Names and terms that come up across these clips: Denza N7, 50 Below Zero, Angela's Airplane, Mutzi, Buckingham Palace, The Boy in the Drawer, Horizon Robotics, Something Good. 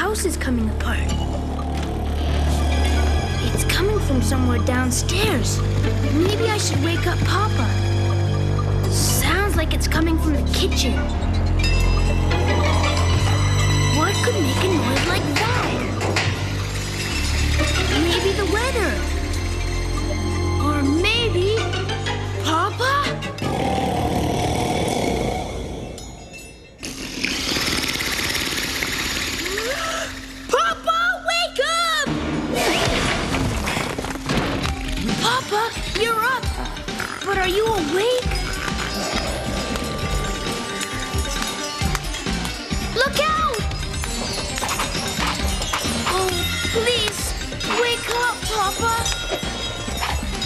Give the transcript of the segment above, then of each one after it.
house is coming apart. It's coming from somewhere downstairs. Maybe I should wake up Papa. Sounds like it's coming from the kitchen. What could make a noise like that? Maybe the weather. Or maybe... Papa? Papa, you're up, but are you awake? Look out! Oh, please, wake up, Papa.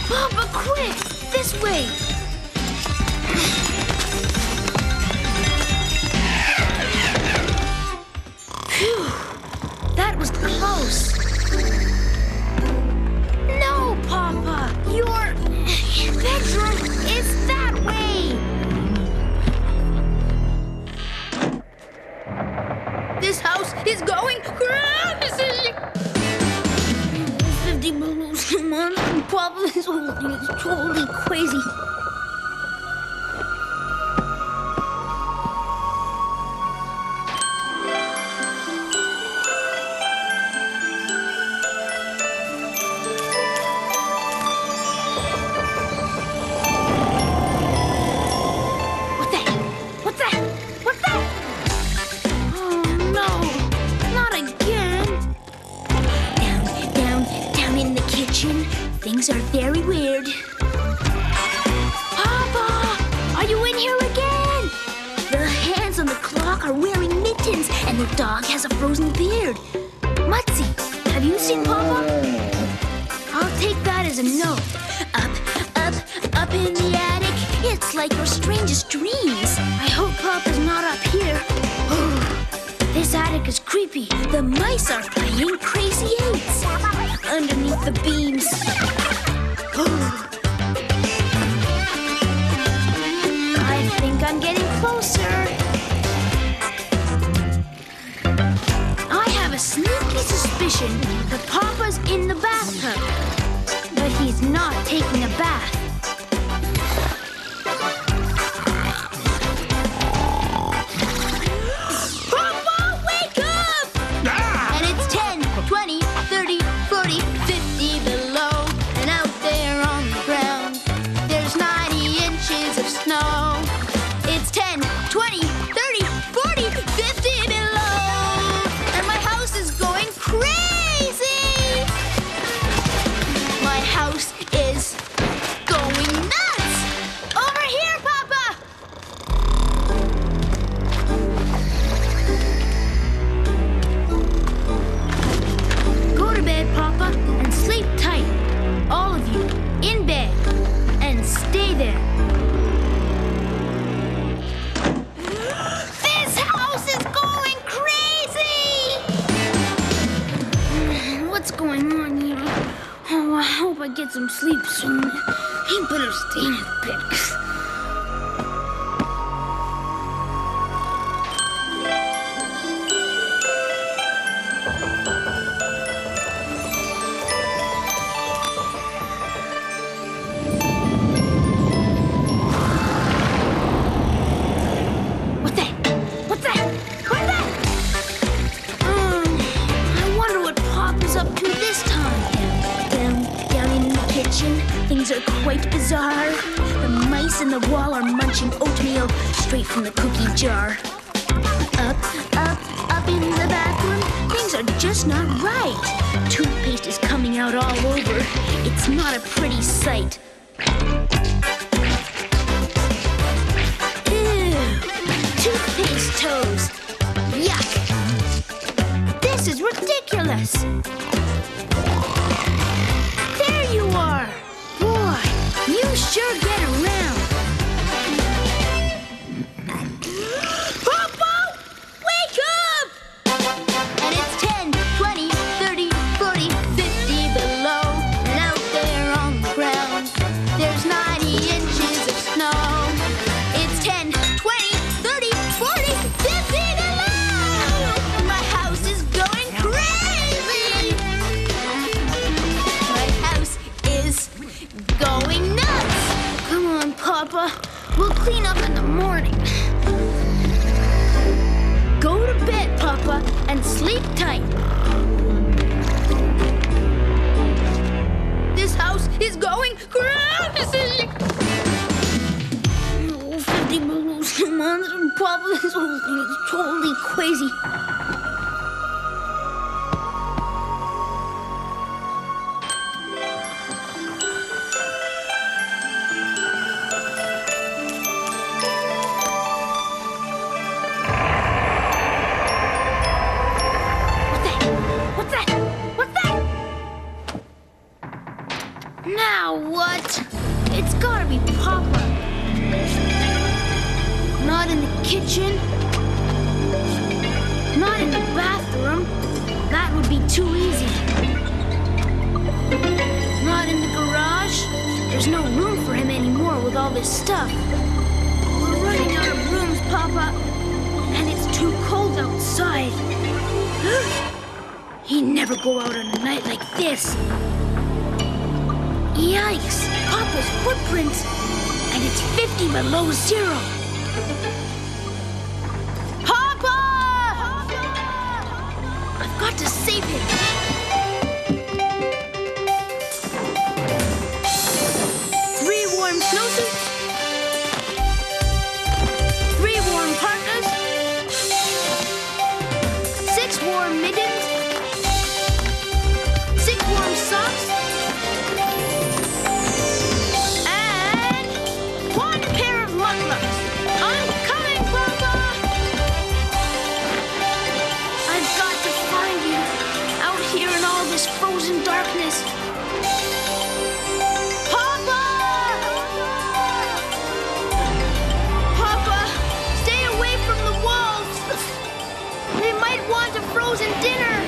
Papa, quick, this way. Phew, that was close. No, Papa. Your bedroom is that way! This house is going crazy! 50 Below Zero, Papa, this whole thing is totally crazy. Things are very weird. Papa! Are you in here again? The hands on the clock are wearing mittens, and the dog has a frozen beard. Mutzi, have you seen Papa? I'll take that as a no. Up, up, up in the attic. It's like your strangest dreams. I hope Papa's not up here. This attic is creepy. The mice are playing crazy eights underneath the beams. I think I'm getting closer. I have a sneaky suspicion that Papa's in the bathtub, but he's not taking a bath. Get some sleep soon. He better stay in his bed. What's that? What's that? Where's that? I wonder what Pop is up to this time. Things are quite bizarre. The mice in the wall are munching oatmeal straight from the cookie jar. Up, up, up in the bathroom. Things are just not right. Toothpaste is coming out all over. It's not a pretty sight. Ew! Toothpaste toes. Yuck! This is ridiculous. You sure get around. Papa, wake up! And it's 10, 20, 30, 40, 50 below. And out there on the ground, Papa. We'll clean up in the morning. Go to bed, Papa, and sleep tight. This house is going crazy! Oh, 50 Below Zero, Papa, this whole thing is totally crazy. Now what? It's gotta be Papa. Not in the kitchen. Not in the bathroom. That would be too easy. Not in the garage. There's no room for him anymore with all this stuff. We're running out of rooms, Papa. And it's too cold outside. He'd never go out on a night like this. Yikes! Papa's footprints! And it's 50 below zero! Papa! Papa! I've got to save him! Three warm snowsuits. Three warm partners. Six warm mittens. Six warm socks. Frozen darkness. Papa! Papa, stay away from the walls. They might want a frozen dinner.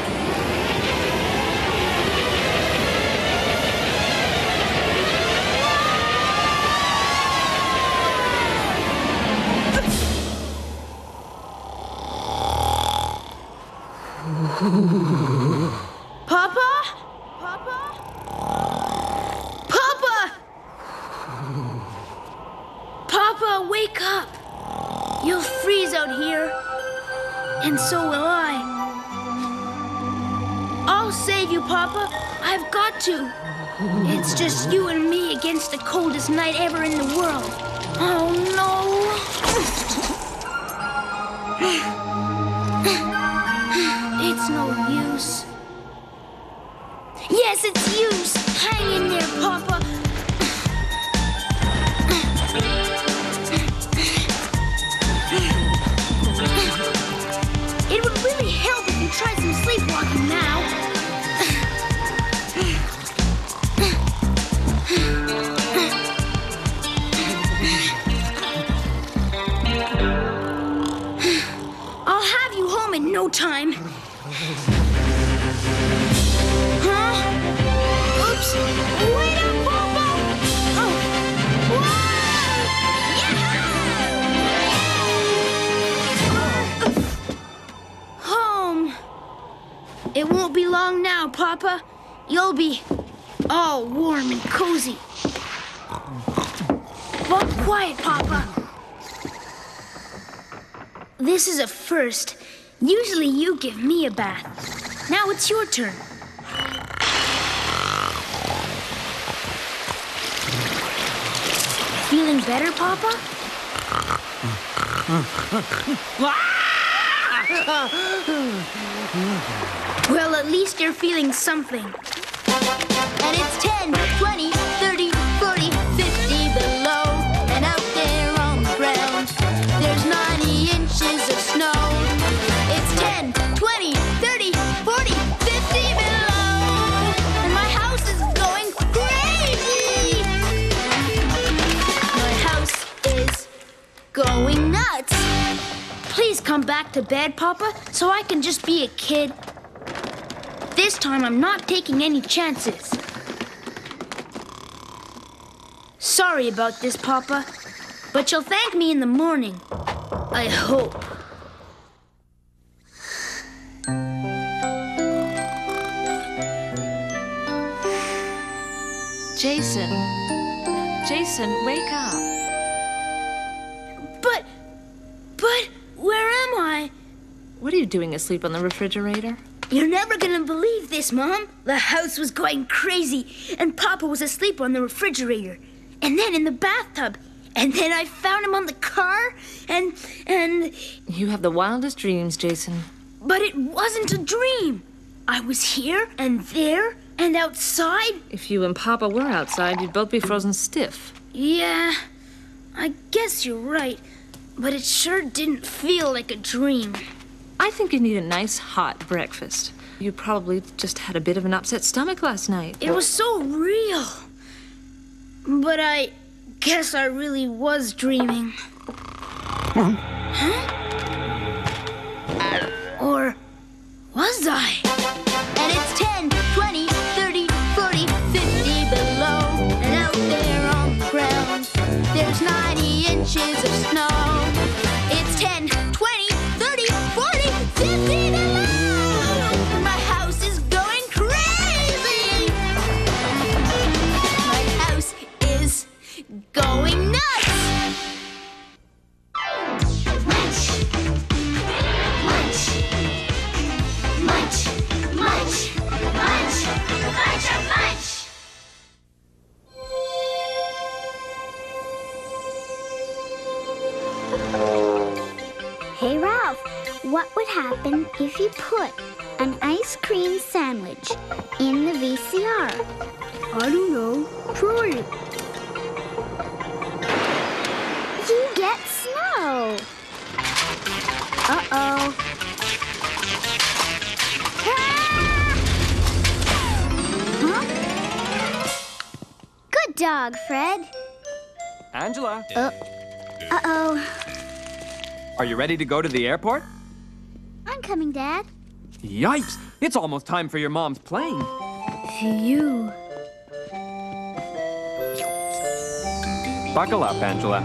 Papa, wake up! You'll freeze out here, and so will I. I'll save you, Papa. I've got to. It's just you and me against the coldest night ever in the world. Oh, no. It's no use. Yes, it's use. Hang in there, Papa. Try some sleepwalking now. I'll have you home in no time. Huh? Oops. Wait up, Papa! Oh. Whoa! Yeah! Home. It won't be long now, Papa. You'll be all warm and cozy. But quiet, Papa. This is a first. Usually you give me a bath. Now it's your turn. Feeling better, Papa? Well, at least you're feeling something. And it's 10, 20, 30, 40, 50 below. And out there on the ground, there's 90 inches of snow. It's 10, 20, 30, 40, 50 below. And my house is going crazy. My house is going nuts. Please come back to bed, Papa, so I can just be a kid. This time, I'm not taking any chances. Sorry about this, Papa, but you'll thank me in the morning. I hope. Jason, wake up. What are you doing asleep on the refrigerator? You're never gonna believe this, Mom. The house was going crazy, and Papa was asleep on the refrigerator, and then in the bathtub, and then I found him on the car, and... You have the wildest dreams, Jason. But it wasn't a dream. I was here, and there, and outside. If you and Papa were outside, you'd both be frozen stiff. Yeah, I guess you're right, but it sure didn't feel like a dream. I think you need a nice hot breakfast. You probably just had a bit of an upset stomach last night. It was so real. But I guess I really was dreaming. Huh? Or was I? And it's 10, 20, 30, 40, 50 below. And out there on the ground, there's 90 inches of snow. It's 10, 20, 30, 40, 50 below. My house is going crazy. My house is going nuts. Hey Ralph, what would happen if you put an ice cream sandwich in the VCR? I don't know. Try it. You get snow. Uh-oh. Ah! Huh? Good dog, Fred. Angela. Uh-oh. Are you ready to go to the airport? I'm coming, Dad. Yipes! It's almost time for your mom's plane. Phew. Buckle up, Angela.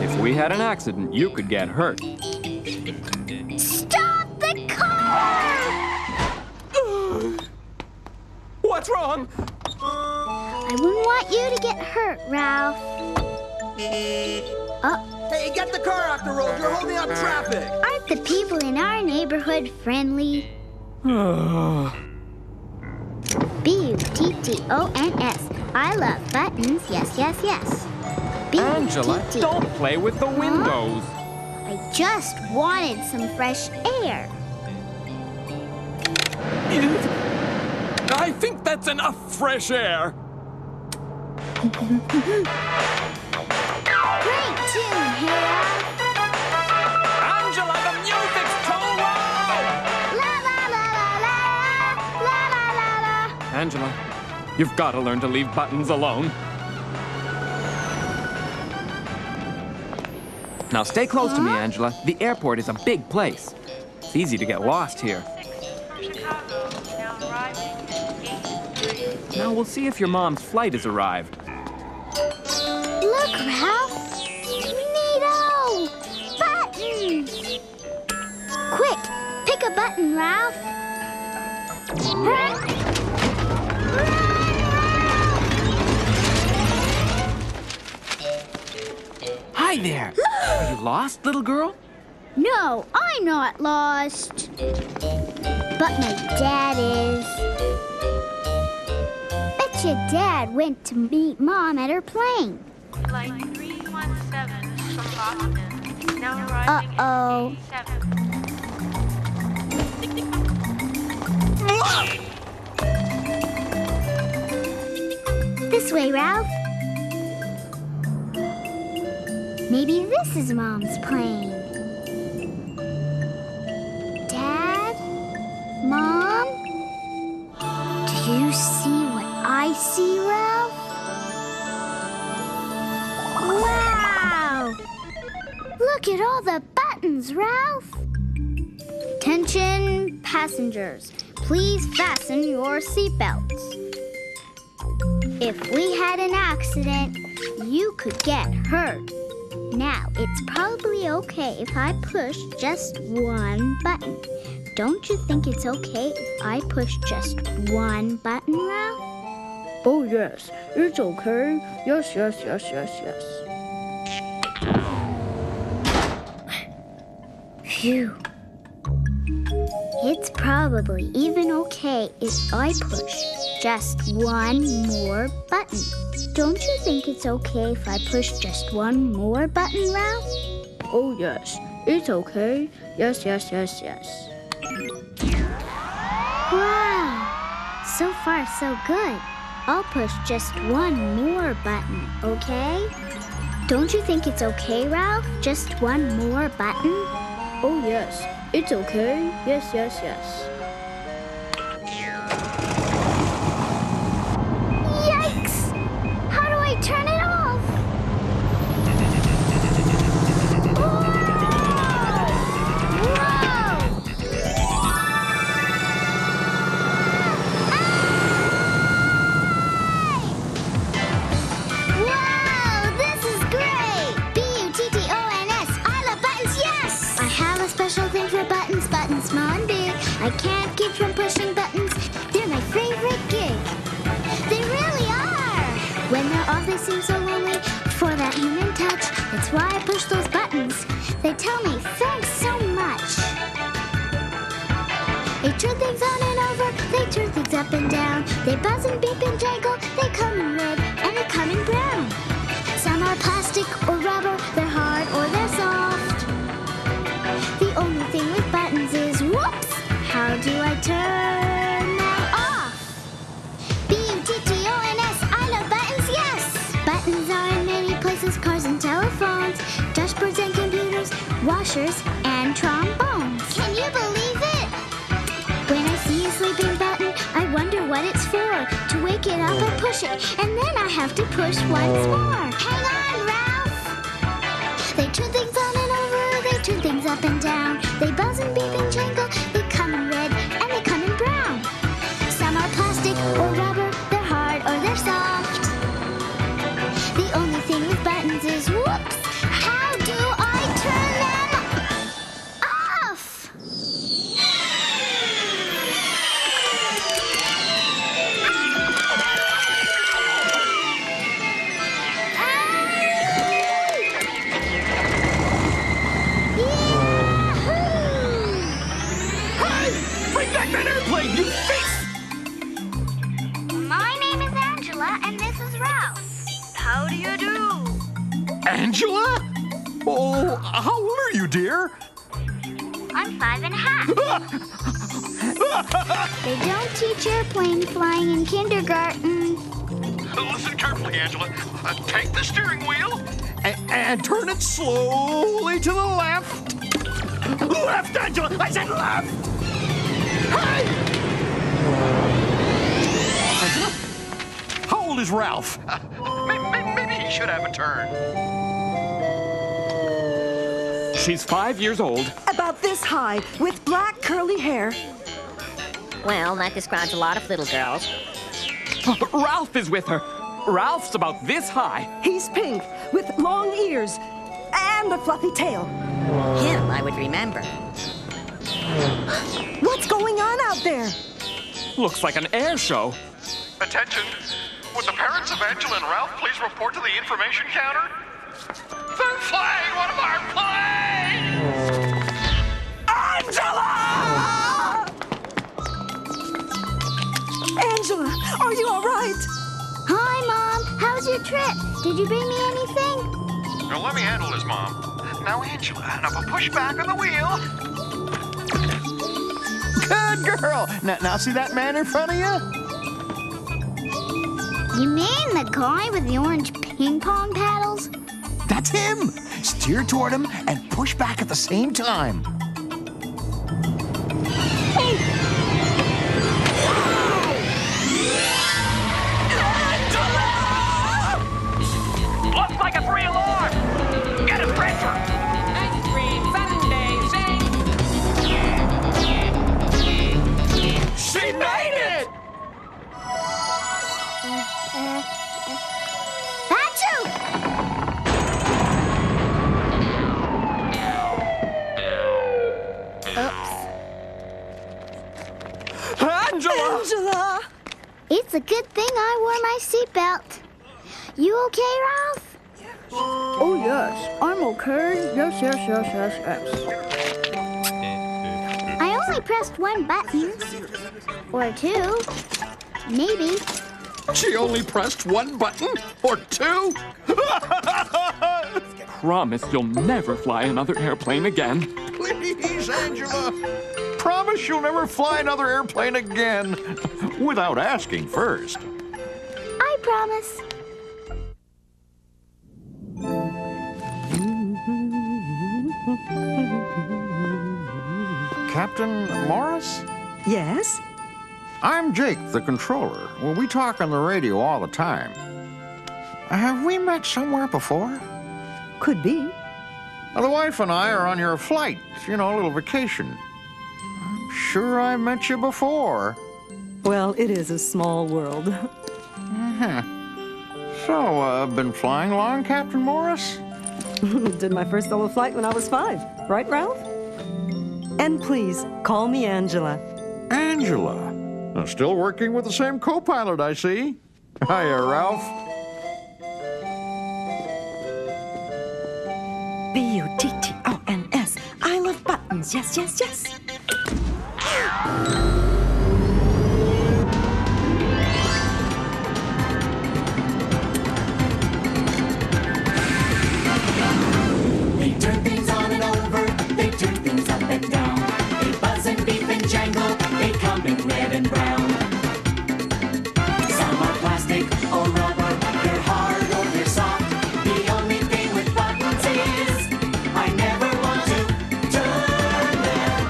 If we had an accident, you could get hurt. Stop the car! What's wrong? I wouldn't want you to get hurt, Ralph. Oh. Hey, get the car off the road. You're holding up traffic. Aren't the people in our neighborhood friendly? B-U-T-T-O-N-S. I love buttons. Yes, yes, yes. Angela, don't play with the windows. I just wanted some fresh air. I think that's enough fresh air. Great tune, Harold. Angela, the music's too loud! La la la la la la la la la. Angela, you've got to learn to leave buttons alone. Now stay close to me, Angela. The airport is a big place. It's easy to get lost here. Now we'll see if your mom's flight has arrived. Look, Ralph. Neato! Buttons! Quick, pick a button, Ralph. Run! Ralph! Hi there. Are you lost, little girl? No, I'm not lost. But my dad is. Bet your dad went to meet Mom at her plane. Flight 317 from Boston, now arriving at 87. This way, Ralph. Maybe this is Mom's plane. Dad? Mom? Do you see what I see, Ralph? Wow! Look at all the buttons, Ralph! Attention, passengers. Please fasten your seatbelts. If we had an accident, you could get hurt. Now, it's probably okay if I push just one button. Don't you think it's okay if I push just one button, Ralph? Oh, yes. It's okay. Yes, yes, yes, yes, yes. Phew. probably even okay if I push just one more button. Don't you think it's okay if I push just one more button, Ralph? Oh, yes. It's okay. Yes, yes, yes, yes. Wow! So far, so good. I'll push just one more button, okay? Don't you think it's okay, Ralph? Just one more button? Oh, yes. It's okay. Yes, yes, yes. Yikes! How do I turn it off? Whoa! Whoa! Wow, this is great! B-U-T-T-O-N-S. I love buttons, yes! I have a special thing for buttons. Buttons, Mon Big. I can't keep from pushing buttons. They're my favorite gig. They really are! When they're off, they seem so lonely for that human touch. That's why I push those buttons. They tell me, thanks so much. They turn things on and over. They turn things up and down. They buzz and beep and jangle. They come in red and they come in brown. Some are plastic or rubber. They're hard or they're soft. The only thing with buttons is, whoops! How do I turn that off? B-U-T-T-O-N-S, I love buttons, yes! Buttons are in many places, cars and telephones, dashboards and computers, washers and trombones. Can you believe it? When I see a sleeping button, I wonder what it's for. To wake it up and push it, and then I have to push once more. Hang on, Ralph! They turn things on and over, they turn things up and down. They buzz and beep and jingle, they come in red and they come in brown. Some are plastic or rubber, they're hard or they're soft. The only thing with buttons is, whoops, how do I turn them off? Yahoo! Hey! Bring back that airplane, you face! My name is Angela, and this is Ralph. How do you do? Angela? Oh, how old are you, dear? I'm 5 and a half. They don't teach airplane flying in kindergarten. Listen carefully, Angela. Take the steering wheel and turn it slowly to the left. Left, Angela! I said left! Hey! How old is Ralph? Maybe he should have a turn. She's 5 years old. About this high, with black curly hair. Well, that describes a lot of little girls. Ralph is with her. Ralph's about this high. He's pink, with long ears, and a fluffy tail. Him, I would remember. What's going on out there? Looks like an air show. Attention! Would the parents of Angela and Ralph please report to the information counter? They're flying one of our planes! Angela! Angela, are you all right? Hi, Mom. How's your trip? Did you bring me anything? Now, let me handle this, Mom. Now, Angela, enough of push back on the wheel. Good girl. Now see that man in front of you? You mean the guy with the orange ping pong paddles? That's him! Steer toward him and push back at the same time. Hey! Angela! Looks like a free alarm! Get him, Bradford! 9-3, Saturday, she made it! Angela! It's a good thing I wore my seatbelt. You okay, Ralph? Oh, yes. I'm okay. Yes, yes, yes, yes, yes. I only pressed one button. Or two. Maybe. She only pressed one button? Or two? Promise you'll never fly another airplane again. Please, Angela. Promise you'll never fly another airplane again. Without asking first. I promise. Captain Morris? Yes? I'm Jake, the controller. Well, we talk on the radio all the time. Have we met somewhere before? Could be. Now, the wife and I are on your flight, you know, a little vacation. I'm sure I met you before. Well, it is a small world. So, been flying long, Captain Morris? Did my first solo flight when I was 5. Right, Ralph? And please, call me Angela. Angela? Now, still working with the same co-pilot, I see. Hiya, Ralph. Buttons. I love buttons. Yes, yes, yes. They turn things on and over. They turn things up and down. They buzz and beep and jangle. They come in red and brown. Some are plastic or rubber. They're hard or they're soft. The only thing with buttons is I never want to turn them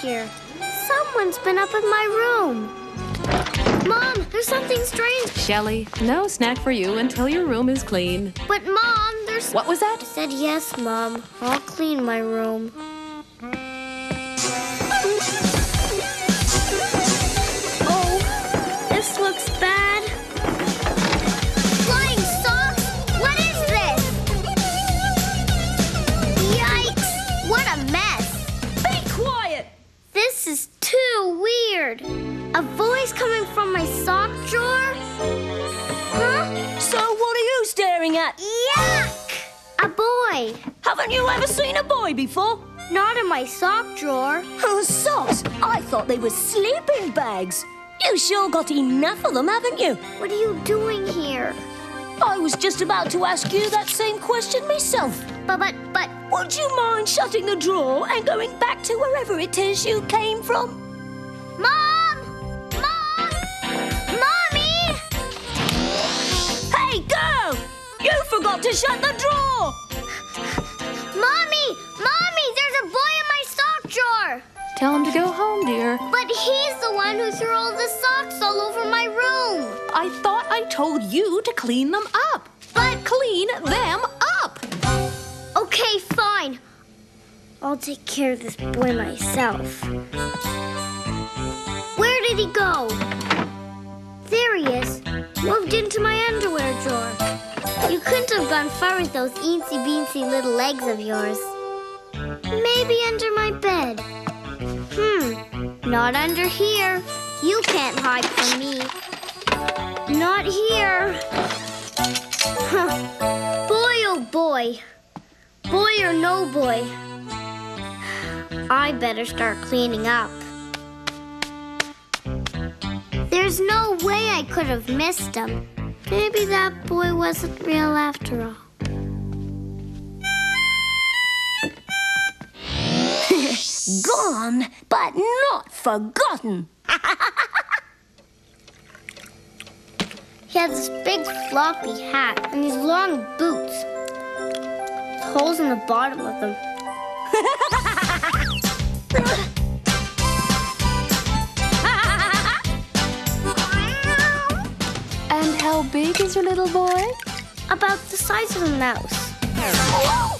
here. Someone's been up in my room. Mom, there's something strange. Shelly, no snack for you until your room is clean. But Mom, there's... What was that? I said yes, Mom. I'll clean my room. Oh, this looks bad. Flying socks? What is this? Yikes! What a mess. This is too weird. A voice coming from my sock drawer? Huh? So what are you staring at? Yuck! A boy. Haven't you ever seen a boy before? Not in my sock drawer. Oh, socks! I thought they were sleeping bags. You sure got enough of them, haven't you? What are you doing here? I was just about to ask you that same question myself. But... Would you mind shutting the drawer and going back to wherever it is you came from? Mom! Mom! Mommy! Hey, girl! You forgot to shut the drawer! Mommy! Mommy! There's a boy in my sock drawer! Tell him to go home, dear. But he's the one who threw all the socks all over my room. I thought I told you to clean them up. But clean them up! Okay, fine. I'll take care of this boy myself. Where did he go? There he is. moved into my underwear drawer. You couldn't have gone far with those eensy-beensy little legs of yours. Maybe under my bed. Not under here. You can't hide from me. Not here. Huh. Boy, oh boy. Boy or no boy. I better start cleaning up. There's no way I could have missed him. Maybe that boy wasn't real after all. Gone, but not forgotten. He had this big floppy hat and these long boots. Holes in the bottom of them. And how big is your little boy? About the size of a mouse. Whoa!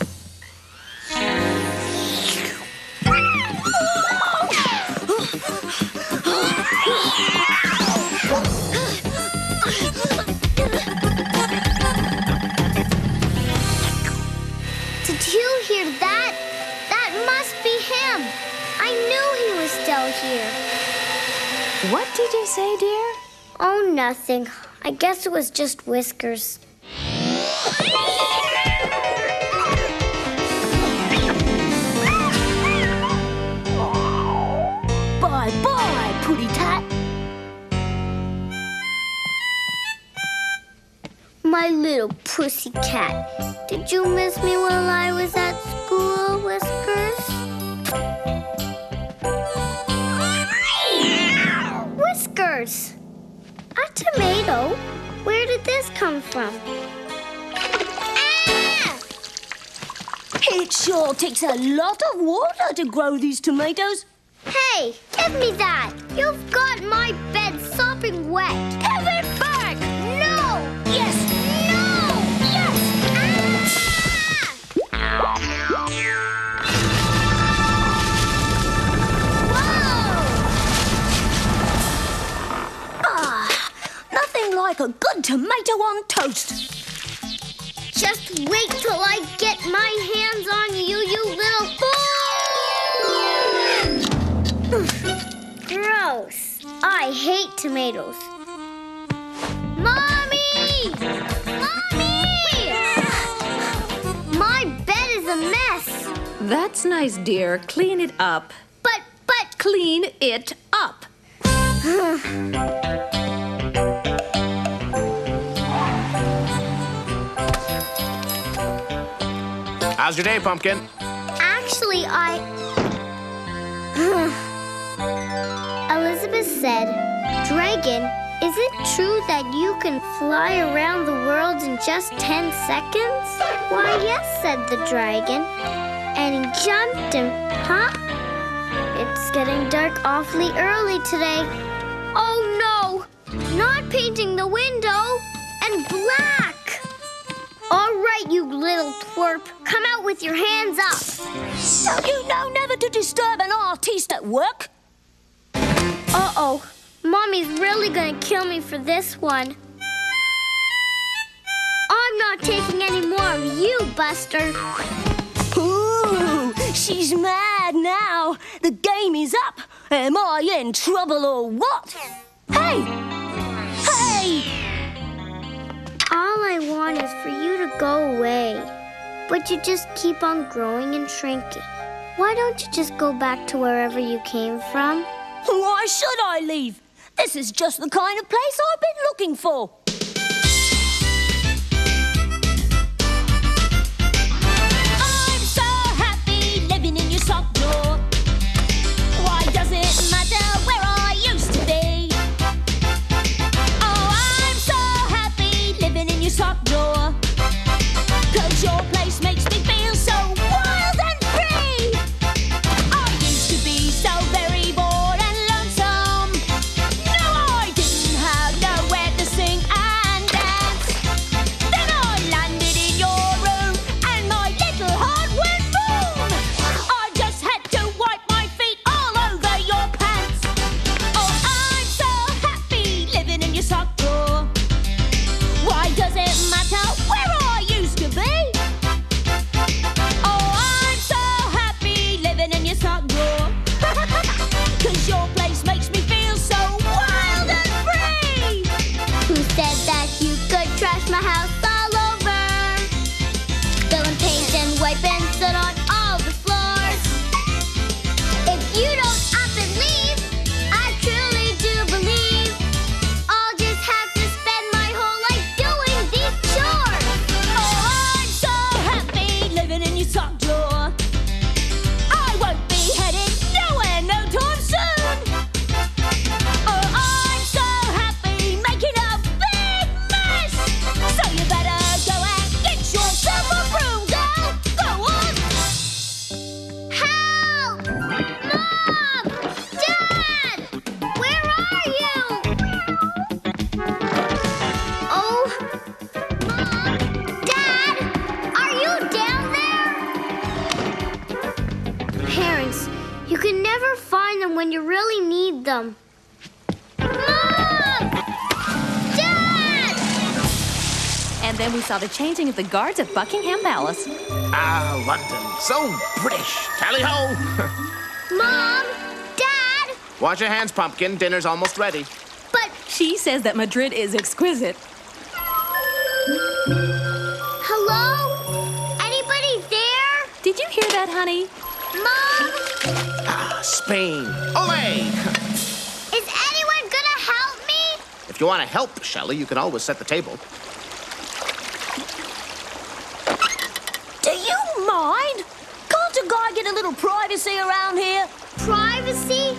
What did you say, dear? Oh, nothing. I guess it was just whiskers. Bye-bye, Pooty Tat. My little pussy cat. Did you miss me while I was at school, Whiskers? A tomato? Where did this come from? Ah! It sure takes a lot of water to grow these tomatoes. Hey, give me that. You've got my bed sopping wet. Give it back! No! Yes! No! Yes! Ah! Like a good tomato on toast. Just wait till I get my hands on you, you little fool! Gross. I hate tomatoes. Mommy! Mommy! My bed is a mess. That's nice, dear. Clean it up. But... Clean it up. How's your day, Pumpkin? Actually, Elizabeth said, Dragon, is it true that you can fly around the world in just 10 seconds? Why, yes, said the dragon. And he jumped and, It's getting dark awfully early today. Oh, no! Not painting the window! And black! All right, you little twerp. Come out with your hands up. Don't you know never to disturb an artiste at work? Uh-oh. Mommy's really gonna kill me for this one. I'm not taking any more of you, Buster. Ooh, she's mad now. The game is up. Am I in trouble or what? Hey! Hey! All I want is for you to go away. But you just keep on growing and shrinking. Why don't you just go back to wherever you came from? Why should I leave? This is just the kind of place I've been looking for. I'm so happy living in your sock drawer. Why does it matter where I used to be? In your sock drawer, 'cause your place makes me feel so wild and free. I used to be so very bored and lonesome. No, I didn't have nowhere to sing. need them. Mom! Dad! And then we saw the changing of the guards at Buckingham Palace. Ah, London, so British. Tally-ho! Mom! Dad! Wash your hands, Pumpkin. Dinner's almost ready. But... She says that Madrid is exquisite. Hello? Anybody there? Did you hear that, honey? Mom! Ah, Spain. Olé! Is anyone gonna help me? If you want to help, Shelley, you can always set the table. Do you mind? Can't a guy get a little privacy around here? Privacy?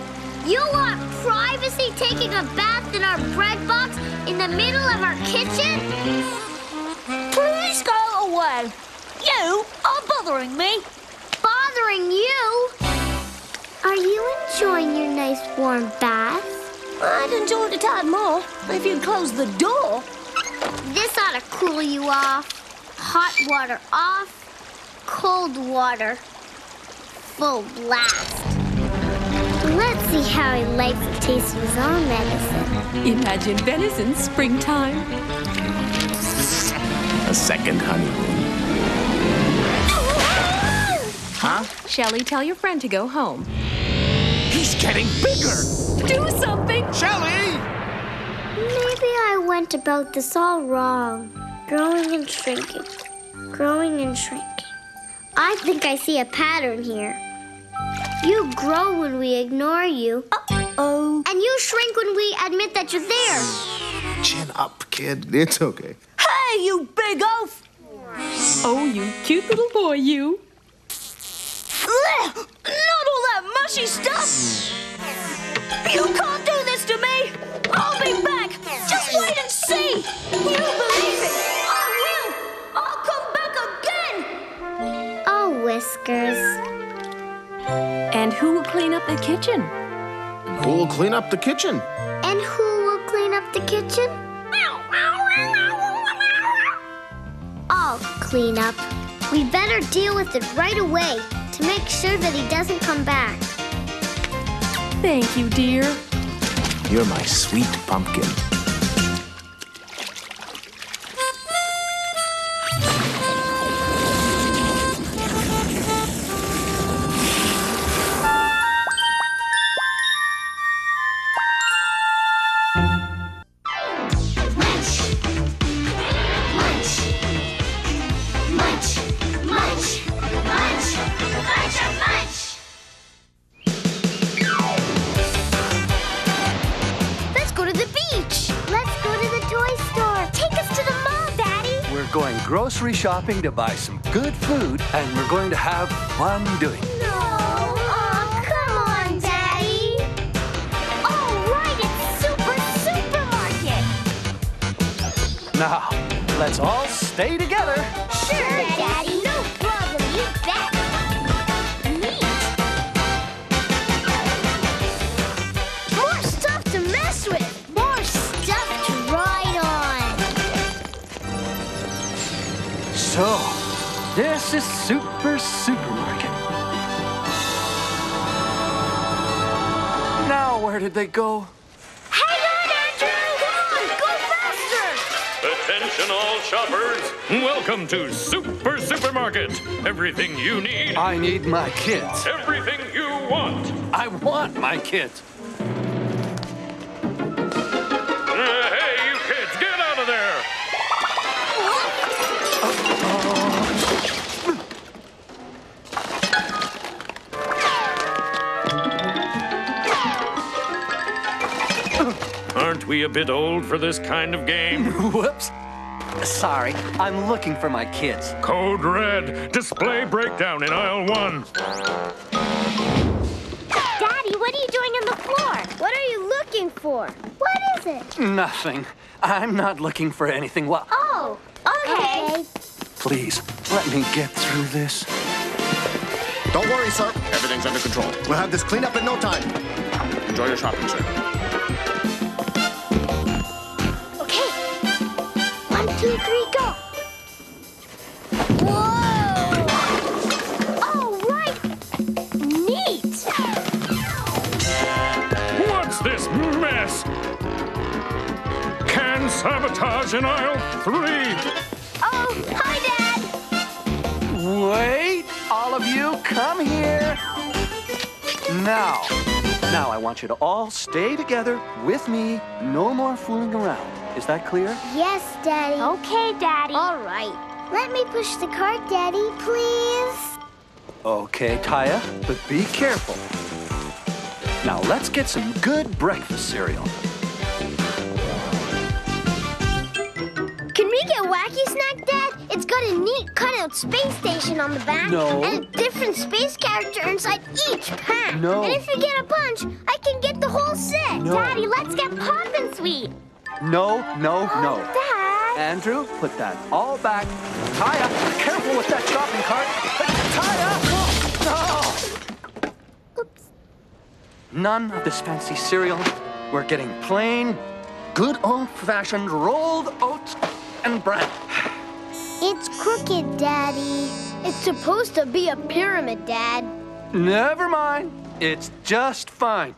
You want privacy taking a bath in our bread box in the middle of our kitchen? Please go away. You are bothering me. Bothering you? Are you enjoying your nice warm bath? I'd enjoy it a tad more if you'd close the door. This ought to cool you off. Hot water off, cold water full blast. Let's see how he likes the taste of his own medicine. Imagine venison springtime. A second honeymoon. Huh? Shelley, tell your friend to go home. He's getting bigger! Do something! Shelley! Maybe I went about this all wrong. Growing and shrinking. Growing and shrinking. I think I see a pattern here. You grow when we ignore you. Uh-oh. And you shrink when we admit that you're there. Chin up, kid. It's okay. Hey, you big oaf! Oh, you cute little boy, you. Not all that mushy stuff! You can't do this to me! I'll be back! Just wait and see! You believe it! I will! I'll come back again! Oh, Whiskers. And who will clean up the kitchen? Who will clean up the kitchen? And who will clean up the kitchen? I'll clean up. We better deal with it right away. To make sure that he doesn't come back. Thank you, dear. You're my sweet pumpkin. Grocery shopping to buy some good food, and we're going to have fun doing it. No! Aw, come on, Daddy! All right, it's Supermarket! Now, let's all stay together. Sure, Daddy! No problem, you bet! Neat! More stuff to mess with! More stuff to ride on! So, this is Supermarket. Now, where did they go? Hang on, Andrew! Come on, go faster! Attention, all shoppers! Welcome to Supermarket. Everything you need. I need my kids. Everything you want. I want my kids. Hey, you kids, get out of there! Aren't we a bit old for this kind of game? Whoops. Sorry, I'm looking for my kids. Code red. Display breakdown in aisle 1. Daddy, what are you doing on the floor? What are you looking for? What is it? Nothing. I'm not looking for anything. Well, oh, okay. Please, let me get through this. Don't worry, sir. Everything's under control. We'll have this cleaned up in no time. Enjoy your shopping, sir. 2, 3, go! Whoa! All right! Neat! What's Yes. Can sabotage in aisle 3. Oh, hi, Dad. Wait, all of you, come here. Now I want you to all stay together with me. No more fooling around. Is that clear? Yes, Daddy. Okay, Daddy. All right. Let me push the cart, Daddy, please. Okay, Taya, but be careful. Now let's get some good breakfast cereal. Can we get Wacky Snack, Dad? It's got a neat cutout space station on the back. No. And a different space character inside each pack. No. And if you get a bunch, I can get the whole set. No. Daddy, let's get Poppin' Sweet. No. Dad. Andrew, put that all back. Taya, careful with that shopping cart. Taya! Oh, no! None of this fancy cereal. We're getting plain, good old-fashioned rolled oats and bread. It's crooked, Daddy. It's supposed to be a pyramid, Dad. Never mind. It's just fine.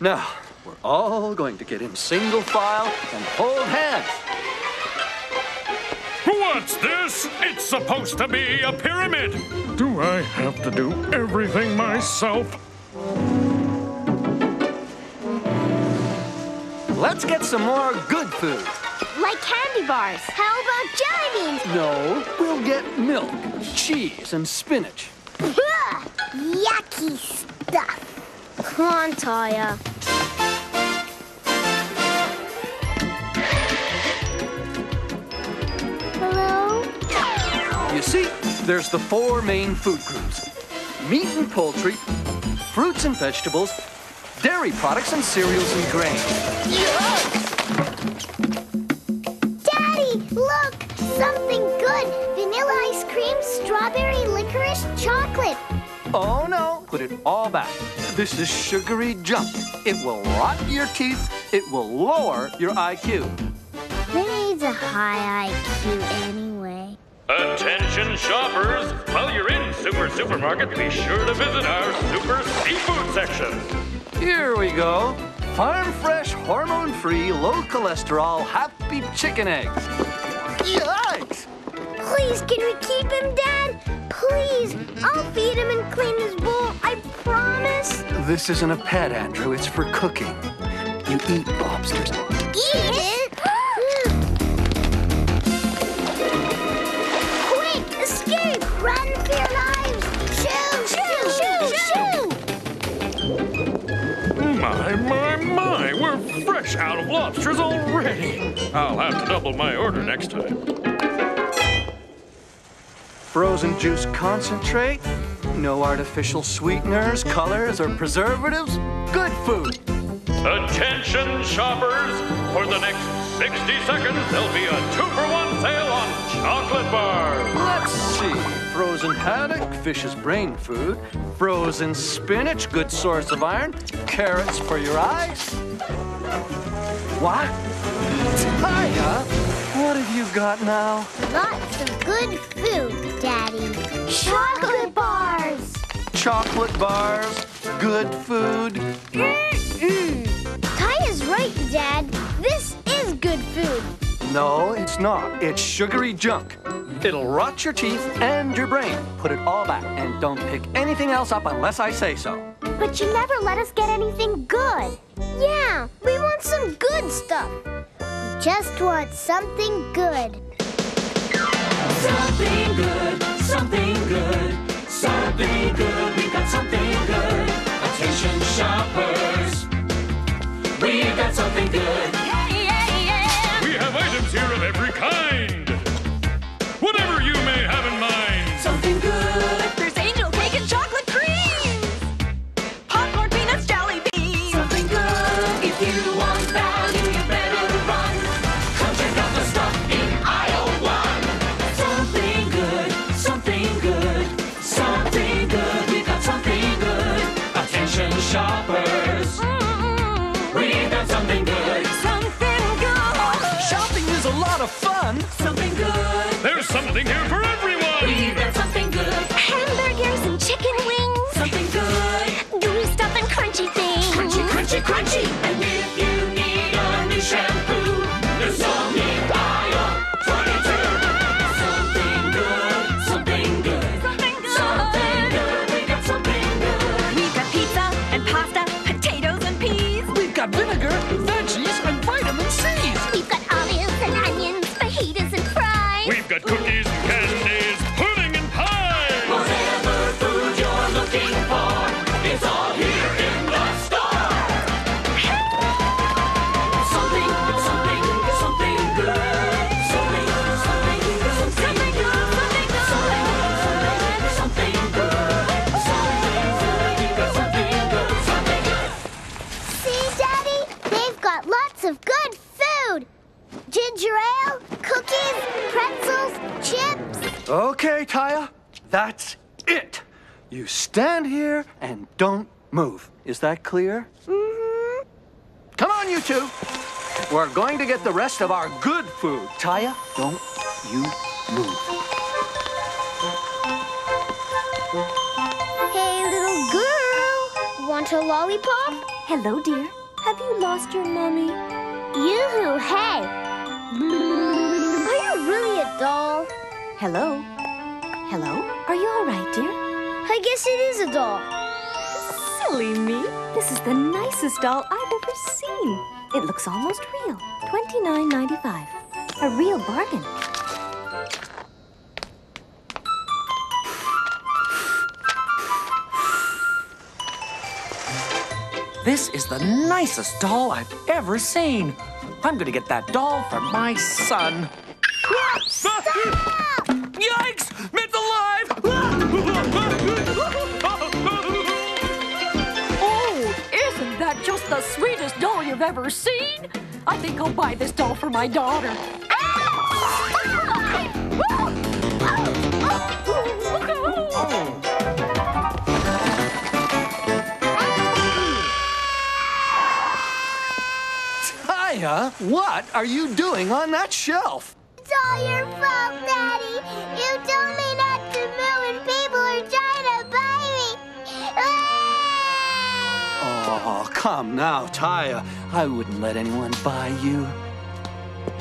Now, we're all going to get in single file and hold hands. What's this? It's supposed to be a pyramid. Do I have to do everything myself? Let's get some more good food. Like candy bars. How about jelly beans? No, we'll get milk, cheese, and spinach. Ugh, yucky stuff. Come on, Taya. Hello? You see, there's the 4 main food groups. Meat and poultry, fruits and vegetables, dairy products and cereals and grains. Yuck! Daddy, look! Something good! Vanilla ice cream, strawberry licorice, chocolate. Oh, no. Put it all back. This is sugary junk. It will rot your teeth. It will lower your IQ. Who needs a high IQ anyway? Attention shoppers! While you're in Super Supermarket, be sure to visit our Super Seafood section. Here we go. Farm fresh, hormone-free, low cholesterol, happy chicken eggs. Yikes! Please, can we keep him, Dad? Please, I'll feed him and clean his bowl, I promise. This isn't a pet, Andrew. It's for cooking. You eat lobsters. Eat it? Quick, escape! Run for your lives! Shoo, shoo, shoo, shoo! My, we're fresh out of lobsters already. I'll have to double my order next time. Frozen juice concentrate, no artificial sweeteners, colors, or preservatives. Good food. Attention shoppers, for the next 60 seconds, there'll be a 2-for-1 sale on chocolate bars. Let's see. Frozen haddock, fish's brain food, frozen spinach, good source of iron, carrots for your eyes. What? Taya, what have you got now? Lots of good food, Daddy. Chocolate bars. Chocolate bars, good food. Taya's right, Dad. This is good food. No, it's not. It's sugary junk. It'll rot your teeth and your brain. Put it all back and don't pick anything else up unless I say so. But you never let us get anything good. Yeah, we want some good stuff. We just want something good. Something good, something good, something good. We've got something good. Attention shoppers, we've got something good. Yeah, yeah, yeah. We have items here of every kind. Whatever you may have in mind. Something good. There's angel cake and chocolate cream. Popcorn, peanuts, jelly beans. Something good. If you want value, you better run. Come check out the stuff in aisle 1. Something good. Something good. Something good. We got something good. Attention shoppers. We got something good. got vinegar, veggies, and vitamin C's. We've got olives and onions, fajitas and fries. We've got cookies and candies, pudding and pies. Whatever food you're looking for, it's all here in the store. Something, something, something good. Something, something, something good. Something, something good. Of good food. Ginger ale, cookies, pretzels, chips. Okay, Taya, that's it. You stand here and don't move. Is that clear? Mm-hmm. Come on, you two. We're going to get the rest of our good food. Taya, don't you move. Hey, little girl. Want a lollipop? Hello, dear. Have you lost your mommy? Yoo-hoo, hey! Are you really a doll? Hello? Hello? Are you all right, dear? I guess it is a doll. Silly me. This is the nicest doll I've ever seen. It looks almost real. $29.95. A real bargain. This is the nicest doll I've ever seen. I'm gonna get that doll for my son. Stop! Yikes! It's alive! Oh, isn't that just the sweetest doll you've ever seen? I think I'll buy this doll for my daughter. What are you doing on that shelf? It's all your fault, Daddy. You told me not to move and people are trying to buy me. Ah! Oh, come now, Taya. I wouldn't let anyone buy you.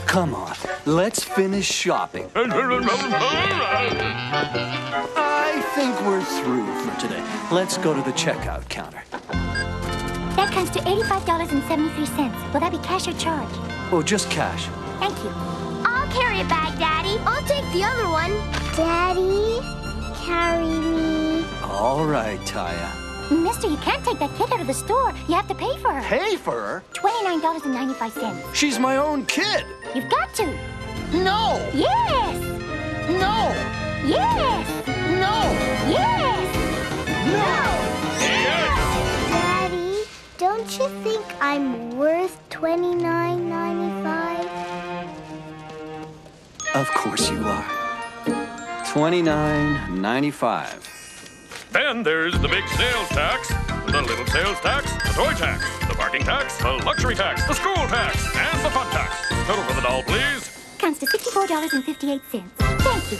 Come on, let's finish shopping. I think we're through for today. Let's go to the checkout counter. That comes to $85.73. Will that be cash or charge? Oh, just cash. Thank you. I'll carry a bag, Daddy. I'll take the other one. Daddy, carry me. All right, Taya. Mister, you can't take that kid out of the store. You have to pay for her. Pay for her? $29.95. She's my own kid. You've got to. No. Yes. No. Yes. No. Yes. No. Don't you think I'm worth $29.95? Of course you are. $29.95. Then there's the big sales tax, the little sales tax, the toy tax, the parking tax, the luxury tax, the school tax, and the fun tax. Total for the doll, please. Comes to $64.58. Thank you.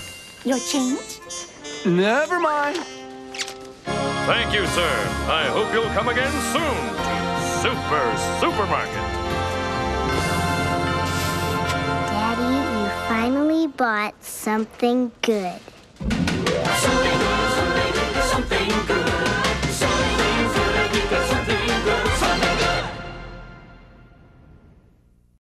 Your change? Never mind. Thank you, sir. I hope you'll come again soon. Supermarket. Daddy, you finally bought something good.